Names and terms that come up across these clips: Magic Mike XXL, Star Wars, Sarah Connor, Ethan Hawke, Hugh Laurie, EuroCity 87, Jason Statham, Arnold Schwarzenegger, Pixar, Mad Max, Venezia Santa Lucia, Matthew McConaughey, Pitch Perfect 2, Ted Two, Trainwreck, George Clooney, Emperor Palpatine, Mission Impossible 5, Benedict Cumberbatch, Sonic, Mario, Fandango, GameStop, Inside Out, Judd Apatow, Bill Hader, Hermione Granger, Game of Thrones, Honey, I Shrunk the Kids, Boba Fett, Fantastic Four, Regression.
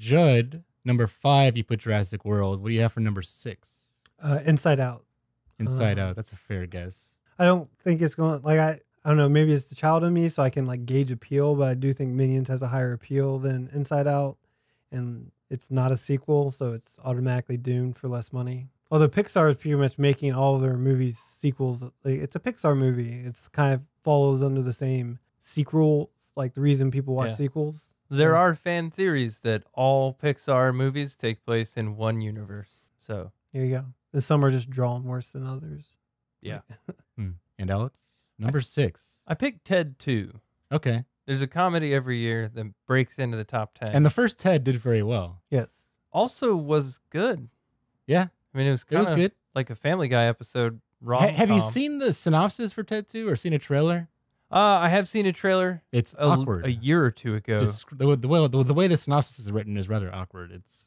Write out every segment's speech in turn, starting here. Judd. Number 5, you put Jurassic World. What do you have for number 6? Inside Out. Inside Out. That's a fair guess. I don't think it's going, like, I don't know, maybe it's the child in me, so I can, like, gauge appeal, but I do think Minions has a higher appeal than Inside Out, and it's not a sequel, so it's automatically doomed for less money. Although Pixar is pretty much making all of their movies sequels. Like, it's a Pixar movie. It's kind of follows under the same sequel, like the reason people watch sequels. There are fan theories that all Pixar movies take place in one universe. So there you go. And some are just drawn worse than others. Yeah. And Alex? Number 6. I picked Ted 2. Okay. There's a comedy every year that breaks into the top 10. And the first Ted did very well. Yes. Also was good. Yeah. I mean, it was kind of like a Family Guy episode. Have you seen the synopsis for Ted 2 or seen a trailer? I have seen a trailer. It's awkward. A year or two ago. The way the synopsis is written is rather awkward. It's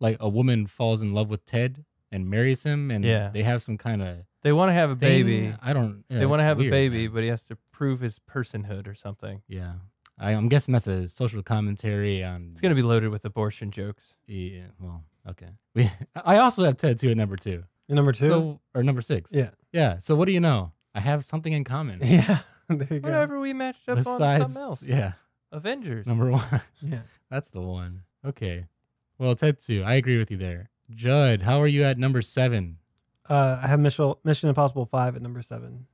like a woman falls in love with Ted and marries him, and they have some kind of... They want to have a baby. They want to have a baby, but he has to prove his personhood or something. Yeah. I'm guessing that's a social commentary on... It's going to be loaded with abortion jokes. Yeah, well, okay. I also have Ted 2 at number 2. At number 2? So, or number 6. Yeah. Yeah, so what do you know? I have something in common. Yeah. There you go. Whatever we matched up on something else. Yeah. Avengers. Number 1. Yeah. That's the one. Okay. Well, Ted 2, I agree with you there. Judd, how are you at number 7? I have Mission Impossible 5 at number 7.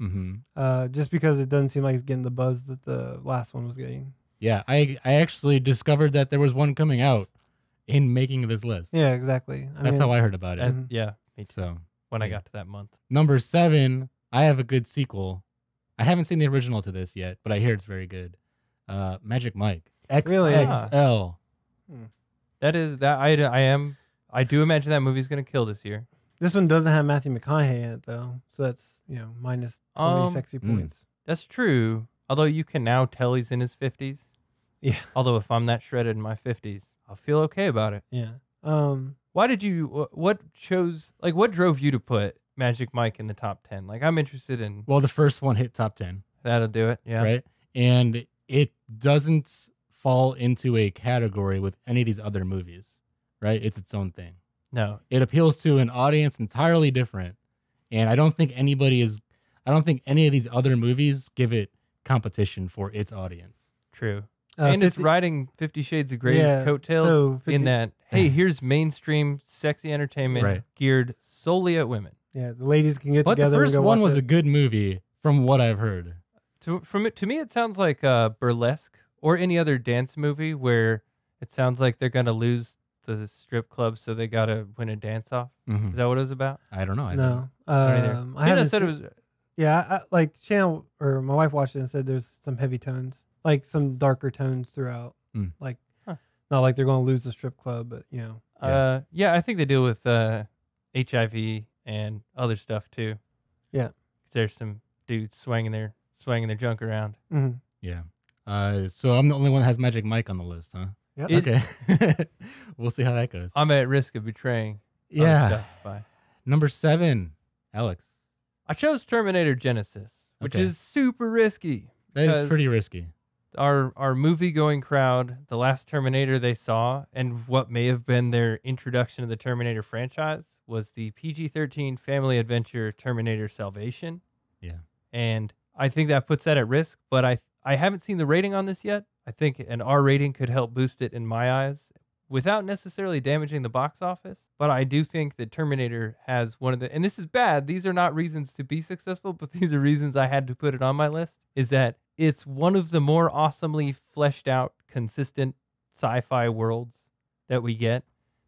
Mm-hmm. Just because it doesn't seem like it's getting the buzz that the last one was getting. Yeah, I actually discovered that there was one coming out in making this list. Yeah, exactly. That's how I heard about it. Yeah, me too. So when I got to that month. Number 7, I have a good sequel. I haven't seen the original to this yet, but I hear it's very good. Magic Mike XXL. Really? Yeah. That is that I do imagine that movie's gonna kill this year. This one doesn't have Matthew McConaughey in it though, so that's minus 20 sexy points. That's true. Although you can now tell he's in his 50s. Yeah. Although if I'm that shredded in my 50s, I'll feel okay about it. Yeah. Why did you? What drove you to put Magic Mike in the top 10? Like, I'm interested in... Well, the first one hit top 10. That'll do it, yeah. Right? And it doesn't fall into a category with any of these other movies, right? It's its own thing. No. It appeals to an audience entirely different, and I don't think I don't think any of these other movies give it competition for its audience. True. And it's riding 50 Shades of Grey's coattails in that, hey, here's mainstream sexy entertainment geared solely at women. Yeah, the ladies can get together. But the first one was a good movie, from what I've heard. To me, it sounds like Burlesque or any other dance movie where it sounds like they're gonna lose the strip club, so they gotta win a dance off. Is that what it was about? I don't know. Like Chan or my wife watched it and said there's some heavy tones, like some darker tones throughout. Like not like they're gonna lose the strip club, but you know. Yeah, I think they deal with HIV. And other stuff too. Yeah. There's some dudes swinging their junk around. Yeah. So I'm the only one that has Magic Mike on the list, huh? Yeah. Okay. We'll see how that goes. I'm at risk of betraying. Yeah. By. Number 7, Alex. I chose Terminator Genisys, which is super risky. That is pretty risky. Our movie going crowd, the last Terminator they saw, and what may have been their introduction to the Terminator franchise was the PG-13 family adventure Terminator Salvation. Yeah. And I think that puts that at risk, but I haven't seen the rating on this yet. I think an R rating could help boost it in my eyes without necessarily damaging the box office. But I do think that Terminator has one of the, and this is bad, these are not reasons to be successful, but these are reasons I had to put it on my list, is that it's one of the more awesomely fleshed out, consistent sci-fi worlds that we get.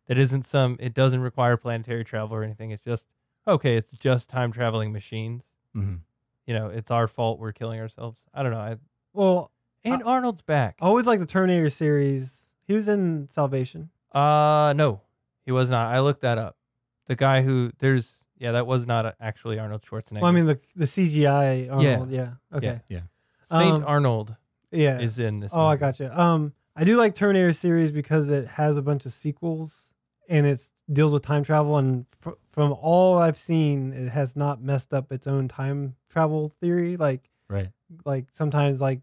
That isn't some, it doesn't require planetary travel or anything. It's just, okay, it's just time traveling machines. You know, it's our fault we're killing ourselves. I don't know. Arnold's back. I always like the Terminator series. He was in Salvation. No, he was not. I looked that up. The guy who, that was not actually Arnold Schwarzenegger. Well, I mean, the CGI Arnold, yeah. Okay. Yeah. Saint Arnold is in this movie. I gotcha. I do like Terminator series because it has a bunch of sequels and it deals with time travel. And from all I've seen, it has not messed up its own time travel theory. Like sometimes like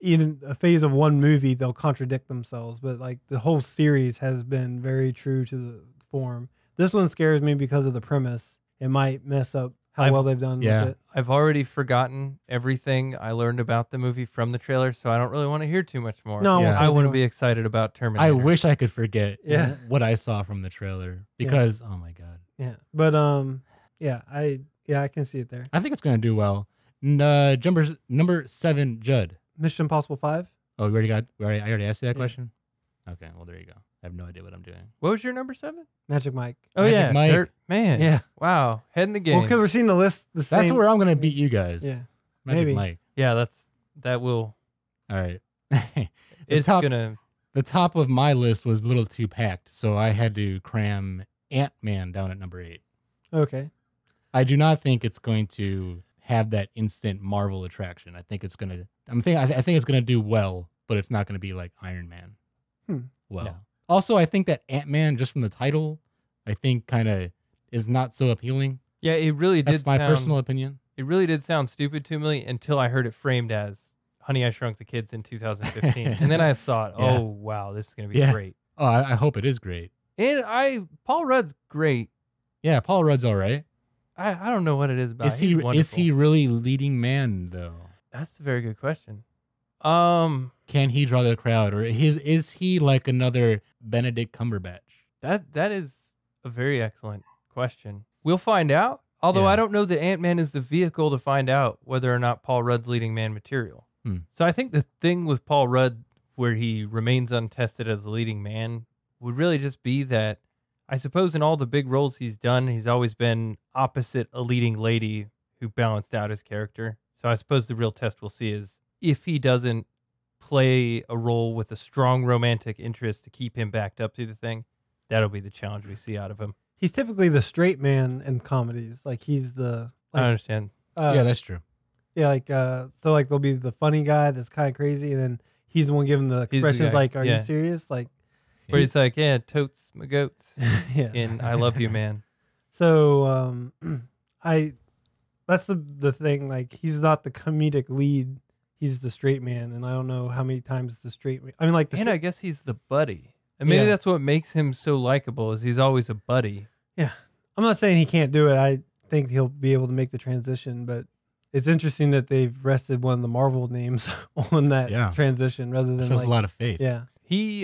in a phase of one movie, they'll contradict themselves. But like the whole series has been very true to the form. This one scares me because of the premise. It might mess up how well they've done with it. I've already forgotten everything I learned about the movie from the trailer, so I don't really want to hear too much more. No, I wouldn't be excited about Terminator. I wish I could forget what I saw from the trailer because, oh my God. Yeah, but I can see it there. I think it's going to do well. Number 7, Judd. Mission Impossible 5. Oh, I already asked you that question? Okay, well, there you go. I have no idea what I'm doing. What was your number 7? Magic Mike. Oh, Magic Mike. Man. Yeah. Wow. Head in the game. Well, because we're seeing the list the same. That's where I'm going to beat you guys. Yeah. Magic Mike. Yeah, that will. All right. The top of my list was a little too packed, so I had to cram Ant-Man down at number 8. Okay. I do not think it's going to have that instant Marvel attraction. I think it's going to... I think it's going to do well, but it's not going to be like Iron Man. Also, I think that Ant-Man, just from the title, I think kind of is not so appealing. Yeah, it really did. That's my personal opinion. It really did sound stupid to me until I heard it framed as Honey, I Shrunk the Kids in 2015. And then I thought, oh, wow, this is going to be great. Oh, I hope it is great. And Paul Rudd's great. Yeah, Paul Rudd's all right. I don't know what it is about. Is he really leading man, though? That's a very good question. Can he draw the crowd, or is he like another Benedict Cumberbatch? That is a very excellent question. We'll find out. Although I don't know that Ant-Man is the vehicle to find out whether or not Paul Rudd's leading man material. So I think the thing with Paul Rudd, where he remains untested as a leading man, would really just be that I suppose in all the big roles he's done, he's always been opposite a leading lady who balanced out his character. So I suppose the real test we'll see is if he doesn't play a role with a strong romantic interest to keep him backed up to the thing, that'll be the challenge we see out of him. He's typically the straight man in comedies. Like he's the... Like, I understand. Yeah, that's true. Yeah, like so like there'll be the funny guy that's kind of crazy, and then he's the one giving the expressions like, are you serious? Like, where he's like, yeah, totes my goats. In I Love You, Man. So that's the thing. Like, he's not the comedic lead. He's the straight man, and I don't know how many times the straight man. I mean, like, I guess he's the buddy. And maybe that's what makes him so likable, is he's always a buddy. Yeah, I'm not saying he can't do it. I think he'll be able to make the transition, but it's interesting that they've rested one of the Marvel names on that transition rather than. It shows like, a lot of faith. Yeah,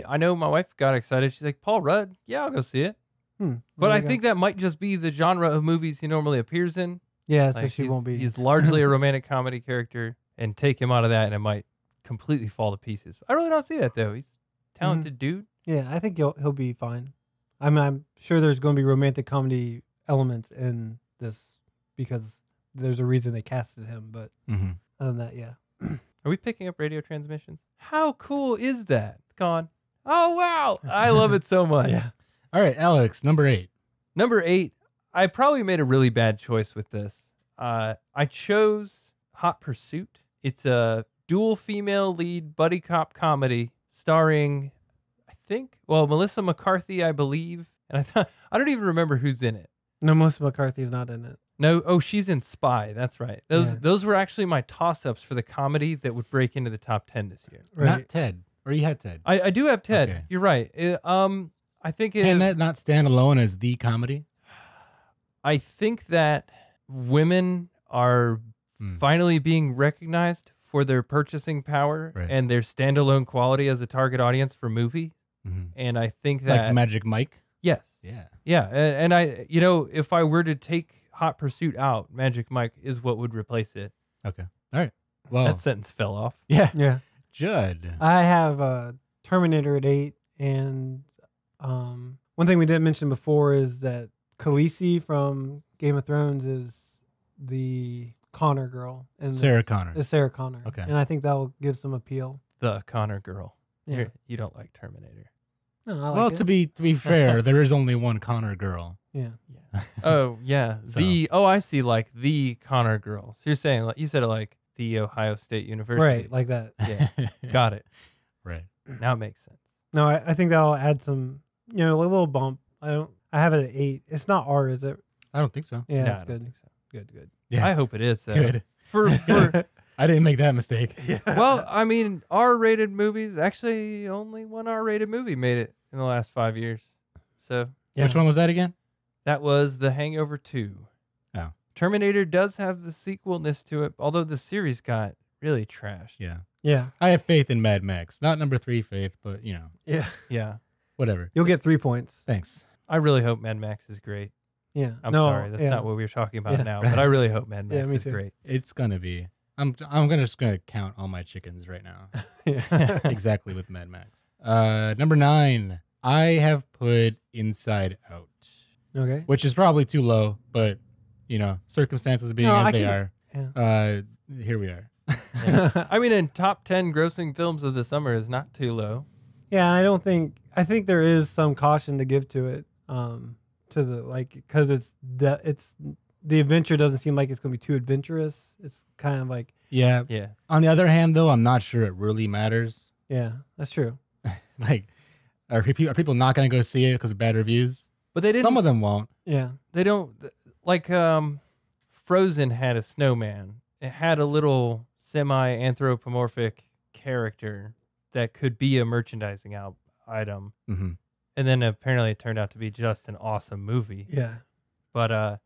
I know my wife got excited. She's like, Paul Rudd. Yeah, I'll go see it. But I think that might just be the genre of movies he normally appears in. Yeah, so like she won't be. He's largely a romantic comedy character, and take him out of that, and it might completely fall to pieces. I really don't see that though. He's a talented dude. Yeah, I think he'll be fine. I'm sure there's going to be romantic comedy elements in this because there's a reason they casted him. But other than that, Are we picking up radio transmissions? How cool is that? It's gone. Oh wow! I love it so much. All right, Alex, number 8. Number 8. I probably made a really bad choice with this. I chose Hot Pursuit. It's a dual female lead buddy cop comedy starring, I think, well, Melissa McCarthy, I believe. And I don't even remember who's in it. No, Melissa McCarthy's not in it. No, oh, she's in Spy. That's right. Those were actually my toss-ups for the comedy that would break into the top 10 this year. Right. Not Ted. Or you had Ted. I do have Ted. Okay. You're right. I think it... Can that not stand alone as the comedy? I think that women are finally being recognized for their purchasing power and their standalone quality as a target audience for movie. And I think that... Like Magic Mike? Yes. Yeah. Yeah. And I, you know, if I were to take Hot Pursuit out, Magic Mike is what would replace it. Okay. All right. Well, that sentence fell off. Yeah. Yeah. Judd. I have Terminator at 8. And one thing we didn't mention before is that Khaleesi from Game of Thrones is the Connor girl. Sarah Connor. Is Sarah Connor. Okay. And I think that will give some appeal. The Connor girl. Yeah. You don't like Terminator. No, I like it. To be fair, there is only one Connor girl. Yeah. Oh, yeah. So. I see, like the Connor girl. So you're saying, like, you said it like the Ohio State University. Right, like that. Yeah. Got it. Right. Now it makes sense. No, I think that'll add some, you know, a little bump. I have it at 8. It's not R, is it? I don't think so. Yeah, no, I don't think so. Good. Yeah. I hope it is. Though. Good. For I didn't make that mistake. Yeah. Well, I mean, R-rated movies, actually only one R-rated movie made it in the last 5 years. So yeah. Which one was that again? That was The Hangover 2. Oh. Terminator does have the sequelness to it, although the series got really trashed. Yeah. Yeah. I have faith in Mad Max. Not number 3 faith, but, you know. Yeah. Yeah. Whatever. You'll get 3 points. Thanks. I really hope Mad Max is great. Yeah. I'm sorry. That's not what we were talking about now, but I really hope Mad Max is great. It's going to be. I'm just gonna count all my chickens right now. Exactly with Mad Max. Number 9, I have put Inside Out. Okay. Which is probably too low, but you know, circumstances being as they are, here we are. Yeah. I mean, in top 10 grossing films of the summer is not too low. Yeah, I don't think. I think there is some caution to give to it, to the because it's. The adventure doesn't seem like it's going to be too adventurous. It's kind of like... Yeah. Yeah. On the other hand, though, I'm not sure it really matters. Yeah, that's true. Like, are people not going to go see it because of bad reviews? But they didn't... Some of them won't. Yeah. They don't... Like, Frozen had a snowman. It had a little semi-anthropomorphic character that could be a merchandising item. Mm-hmm. And then apparently it turned out to be just an awesome movie. Yeah. But...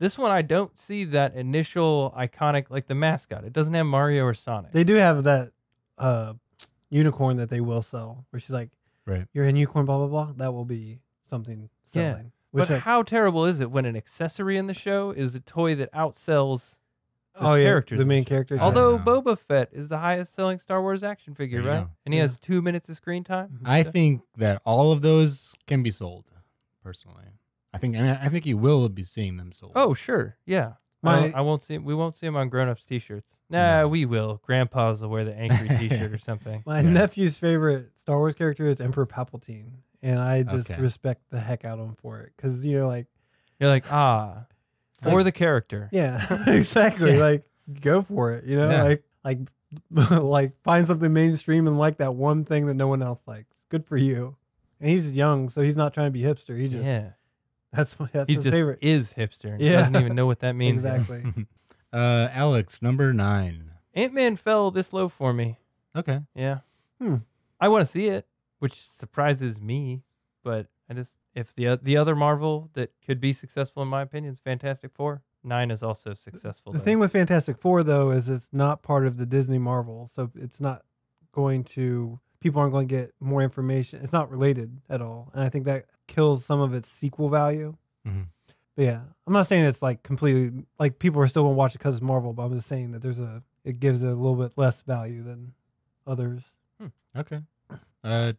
This one, I don't see that initial iconic, like the mascot. It doesn't have Mario or Sonic. They do have that unicorn that they will sell, where she's like, right. You're in unicorn, blah, blah, blah. That will be something selling. Yeah. Which but how terrible is it when an accessory in the show is a toy that outsells the characters? The main characters. Although Boba Fett is the highest selling Star Wars action figure, right? Know. And he has 2 minutes of screen time. I think that all of those can be sold, personally. I think you will be seeing them sold. Oh, sure. Yeah. I won't see we won't see them on grown-ups t-shirts. Nah, no. We will. Grandpa's will wear the angry t-shirt or something. My nephew's favorite Star Wars character is Emperor Palpatine, and I just respect the heck out of him for it, cuz you're like for the character. Yeah. Exactly. Yeah. Like, go for it, you know? Yeah. Like find something mainstream and like that one thing that no one else likes. Good for you. And he's young, so he's not trying to be hipster. He just that's his favorite. He just is hipster. Yeah. He doesn't even know what that means. Exactly. Alex, number 9. Ant-Man fell this low for me. Okay. Yeah. Hmm. I want to see it, which surprises me, but I just, if the other Marvel that could be successful, in my opinion, is Fantastic Four. 9 is also successful. The thing with Fantastic Four, though, is it's not part of the Disney Marvel, so it's not going to... People aren't going to get more information. It's not related at all. And I think that kills some of its sequel value. Mm-hmm. But yeah, I'm not saying it's like completely, like people are still going to watch it because it's Marvel, but I'm just saying that it gives it a little bit less value than others. Hmm. Okay.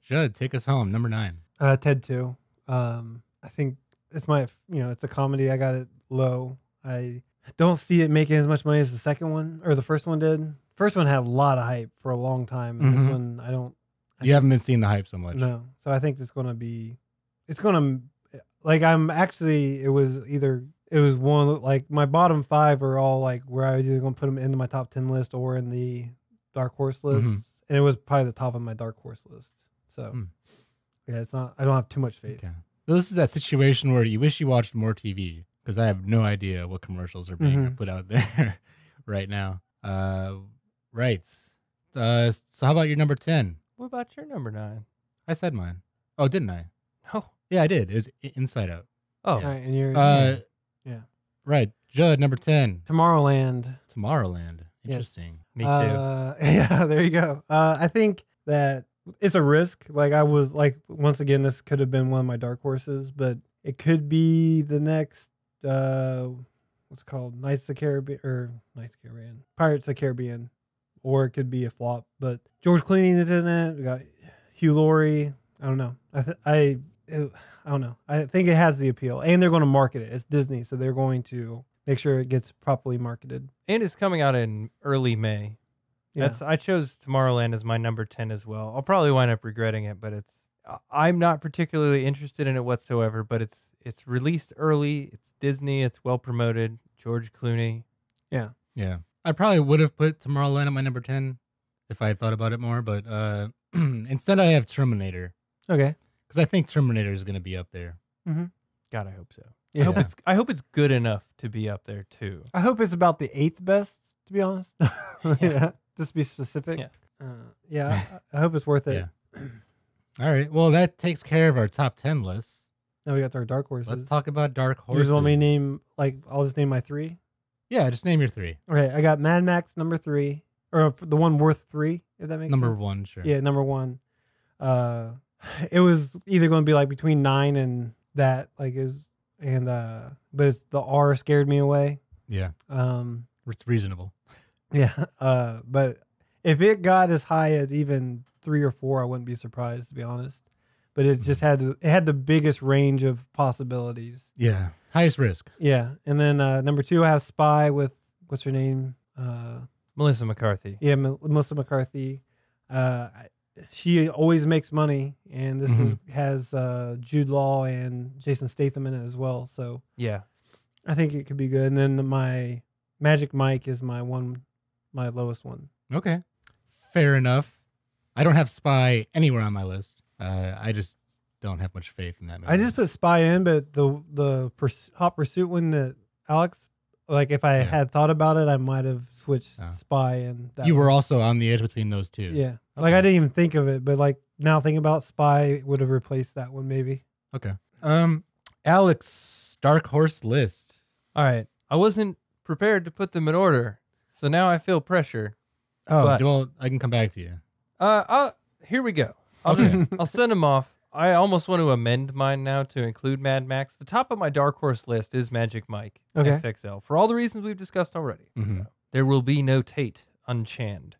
Judd, take us home. Number 9. Ted 2. I think it's my, it's a comedy. I got it low. I don't see it making as much money as the second one or the first one did. First one had a lot of hype for a long time. And this one, I don't. You haven't been seeing the hype so much. No. So I think it was one, like my bottom 5 are all like where I was either going to put them into my top 10 list or in the dark horse list. And it was probably the top of my dark horse list. So yeah, it's not, I don't have too much faith. Okay. So this is that situation where you wish you watched more TV because I have no idea what commercials are being put out there right now. Right. So how about your number 10? What about your number 9? I said mine. Oh, didn't I? No. Yeah, I did. It was Inside Out. Oh. Yeah. All right, and you're, right. Judd, number 10. Tomorrowland. Tomorrowland. Interesting. Yes. Me too. Yeah, there you go. I think that it's a risk. Like I was like, once again, this could have been one of my dark horses, but it could be the next, what's it called? Pirates of the Caribbean. Or it could be a flop, but George Clooney is in it. We got Hugh Laurie. I don't know. I don't know. I think it has the appeal, and they're going to market it. It's Disney, so they're going to make sure it gets properly marketed. And it's coming out in early May. Yeah. I chose Tomorrowland as my number 10 as well. I'll probably wind up regretting it, but I'm not particularly interested in it whatsoever. But it's released early. It's Disney. It's well promoted. George Clooney. Yeah. Yeah. I probably would have put Tomorrowland at my number 10 if I had thought about it more, but instead I have Terminator. Okay. Because I think Terminator is going to be up there. Mm-hmm. God, I hope so. Yeah. I hope it's good enough to be up there too. I hope it's about the 8th best to be honest. Yeah. Just be specific. Yeah. I hope it's worth it. Yeah. All right. Well, that takes care of our top 10 lists. Now we got our dark horses. Let's talk about dark horses. You want me to name, like, I'll just name my three? Yeah, just name your three. Okay. I got Mad Max, number three, or the one worth three, if that makes sense. Number one, sure. Yeah, number one. It was either going to be like between 9 and that, like, is, and, but it's the R scared me away. Yeah. It's reasonable. Yeah. But if it got as high as even 3 or 4, I wouldn't be surprised, to be honest. But it just had the biggest range of possibilities. Yeah. Highest risk. Yeah. And then number 2, I have Spy with, what's her name? Melissa McCarthy. Yeah, Melissa McCarthy. She always makes money, and this has Jude Law and Jason Statham in it as well. So yeah, I think it could be good. And then my Magic Mike is my lowest one. Okay, fair enough. I don't have Spy anywhere on my list. I just don't have much faith in that movie. I just put Spy in, but the Hot Pursuit one that Alex. Like, if I had thought about it, I might have switched Spy and that. You were also on the edge between those two. Yeah. Okay. Like, I didn't even think of it, but, like, now thinking about Spy would have replaced that one, maybe. Okay. Alex, dark horse list. All right. I wasn't prepared to put them in order, so now I feel pressure. Oh, but, well, I can come back to you. Here we go. I'll send them off. I almost want to amend mine now to include Mad Max. The top of my dark horse list is Magic Mike XXL for all the reasons we've discussed already. Mm-hmm. There will be no Tate unchanned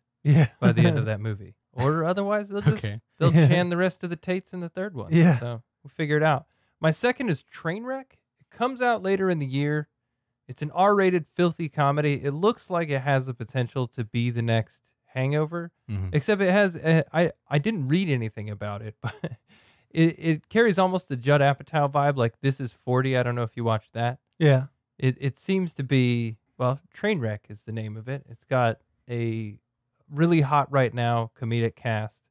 by the end of that movie, or otherwise they'll just chan the rest of the Tates in the third one. Yeah, so we'll figure it out. My second is Trainwreck. It comes out later in the year. It's an R-rated filthy comedy. It looks like it has the potential to be the next Hangover, except it has. I didn't read anything about it, but. It carries almost the Judd Apatow vibe, like This Is 40. I don't know if you watched that. Yeah. It seems to be, well, Trainwreck is the name of it. It's got a really hot right now comedic cast,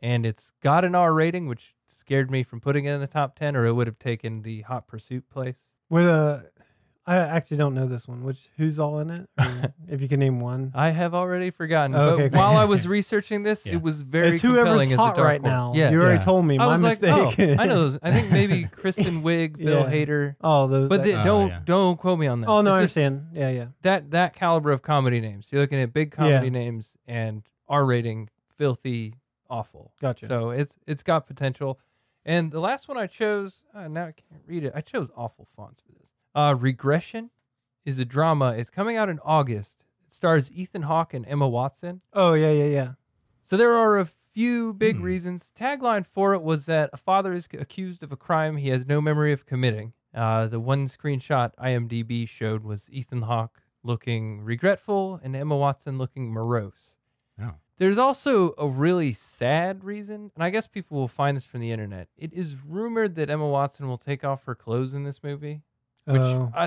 and it's got an R rating, which scared me from putting it in the top 10, or it would have taken the Hot Pursuit place. Well, I actually don't know this one. Who's all in it? If you can name one. I have already forgotten. Oh, okay, but while I was researching this, it was very compelling as a dark horse. Now. Yeah. You already told me. I was like, oh, I know those. I think maybe Kristen Wiig, Bill Hader. Oh, those. But don't quote me on that. Oh no, I understand. Yeah, yeah. That caliber of comedy names. You're looking at big comedy names and R rating, filthy, awful. Gotcha. So it's got potential. And the last one I chose. Now I can't read it. I chose awful fonts for this. Regression is a drama. It's coming out in August. It stars Ethan Hawke and Emma Watson. Oh, yeah. So there are a few big reasons. Tagline for it was that a father is accused of a crime he has no memory of committing. The one screenshot IMDb showed was Ethan Hawke looking regretful and Emma Watson looking morose. Oh. There's also a really sad reason, and I guess people will find this from the internet. It is rumored that Emma Watson will take off her clothes in this movie. Which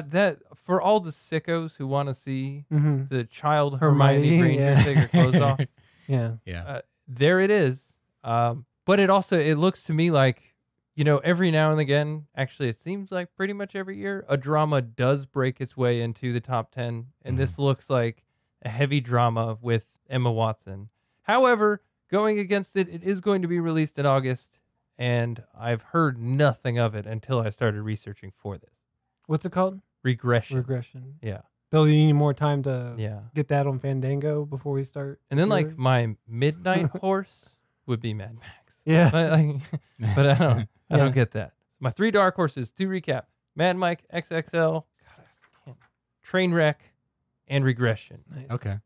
that for all the sickos who want to see the child Hermione Granger take her clothes off, there it is. But it looks to me like, you know, every now and again, actually it seems like pretty much every year, a drama does break its way into the top 10, and this looks like a heavy drama with Emma Watson. However, going against it, it is going to be released in August, and I've heard nothing of it until I started researching for this. What's it called? Regression. Yeah. Bill, you need more time to get that on Fandango before we start. And then, like, my midnight horse would be Mad Max. Yeah. But I don't get that. My three dark horses, to recap, Mad Mike, XXL, Trainwreck, and Regression. Nice. Okay.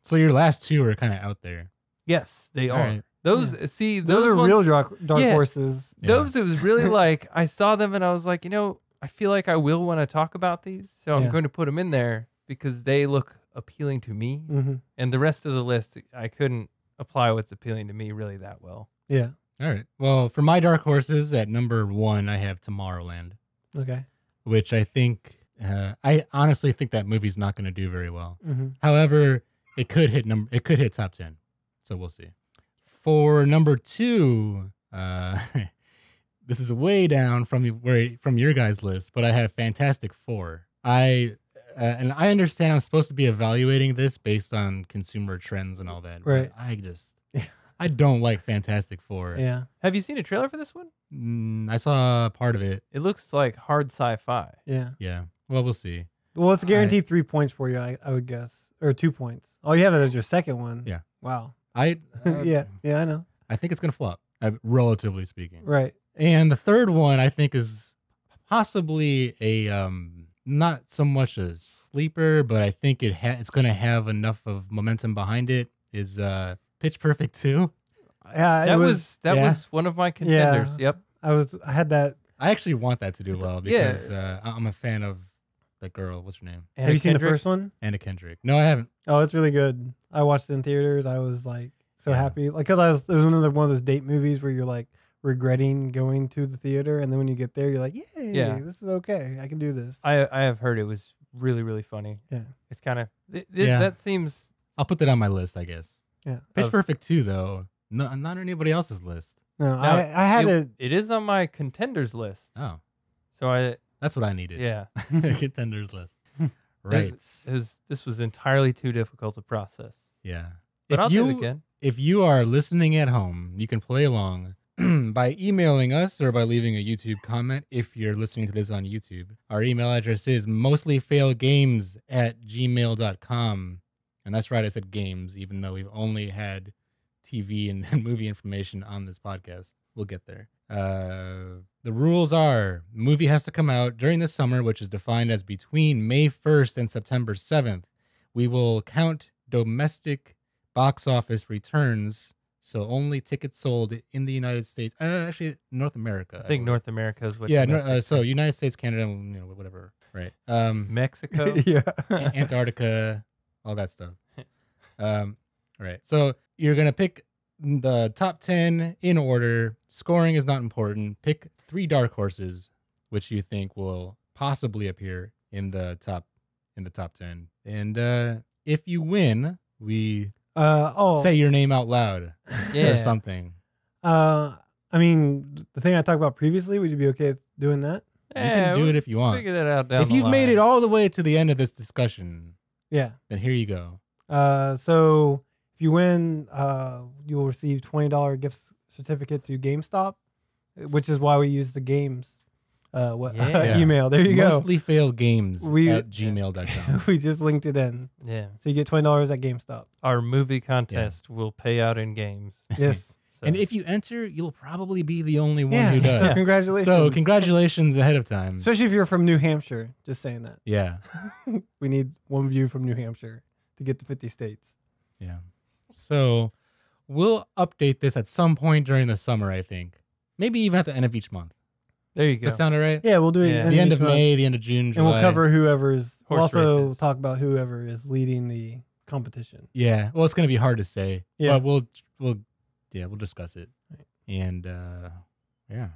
So your last two are kind of out there. Yes, they are. Right. Those see, those are ones, real dark horses. Yeah. Those, it was really like, I saw them and I was like, you know, I feel like I will want to talk about these, so I'm going to put them in there because they look appealing to me. And the rest of the list, I couldn't apply what's appealing to me really that well. Yeah. All right. Well, for my dark horses, at number 1, I have Tomorrowland. Okay. Which I think, I honestly think that movie's not going to do very well. However, it could hit top 10, so we'll see. For number 2, this is way down from your guys' list, but I have Fantastic Four. I And I understand I'm supposed to be evaluating this based on consumer trends and all that. Right. But I just, I don't like Fantastic Four. Yeah. Have you seen a trailer for this one? I saw part of it. It looks like hard sci-fi. Yeah. Yeah. Well, we'll see. Well, it's guaranteed 3 points for you, I would guess. Or 2 points. Oh, you have it as your second one. Yeah. Wow. Yeah, I know. I think it's going to flop, relatively speaking. Right. And the third one, I think, is possibly a... not so much a sleeper, but I think it's going to have enough of momentum behind it. Is Pitch Perfect 2? Yeah, that was one of my contenders. Yeah. Yep, I had that. I actually want that to do well because I'm a fan of the girl. What's her name? Have you seen the first one? Anna Kendrick. No, I haven't. Oh, it's really good. I watched it in theaters. I was like so happy, like because it was one of those date movies where you're like regretting going to the theater, and then when you get there you're like, yay, this is okay, I can do this. I have heard it was really, really funny. Yeah, it's kind of that seems, I'll put that on my list, I guess. Yeah. Pitch Perfect 2 though, no, not on anybody else's list. No, now, I had it is on my contenders list. Oh, so that's what I needed. Yeah. Contenders list. Right. This was entirely too difficult to process. Yeah, but I'll do it again. If you are listening at home, you can play along by emailing us or by leaving a YouTube comment if you're listening to this on YouTube. Our email address is mostlyfailgames@gmail.com. And that's right, I said games, even though we've only had TV and movie information on this podcast. We'll get there. The rules are, movie has to come out during the summer, which is defined as between May 1st and September 7th. We will count domestic box office returns. So only tickets sold in the United States, actually North America. I think North America is what. Yeah, so United States, Canada, whatever, right? Mexico, yeah, Antarctica, all that stuff. Right. So you're gonna pick the top 10 in order. Scoring is not important. Pick 3 dark horses, which you think will possibly appear in the top 10. And if you win, we. Say your name out loud, or something. I mean, the thing I talked about previously, would you be okay with doing that? Yeah, you can do it if you want. Figure that out down the line. If you've made it all the way to the end of this discussion, yeah, then here you go. So if you win, you will receive $20 gift certificate to GameStop, which is why we use the games. Email. There you go. mostlyfailgames@gmail.com. We just linked it in. Yeah. So you get $20 at GameStop. Our movie contest will pay out in games. Yes. So. And if you enter, you'll probably be the only one who does. So congratulations. So congratulations ahead of time. Especially if you're from New Hampshire. Just saying that. Yeah. We need one view from New Hampshire to get to 50 states. Yeah. So we'll update this at some point during the summer, I think. Maybe even at the end of each month. There you go. Does that sound all right? Yeah, we'll do it at the end of May, the end of June, July. And we'll cover whoever's... We'll also talk about whoever is leading the competition. Yeah. Well, it's going to be hard to say. Yeah. But we'll discuss it. Right. And, yeah.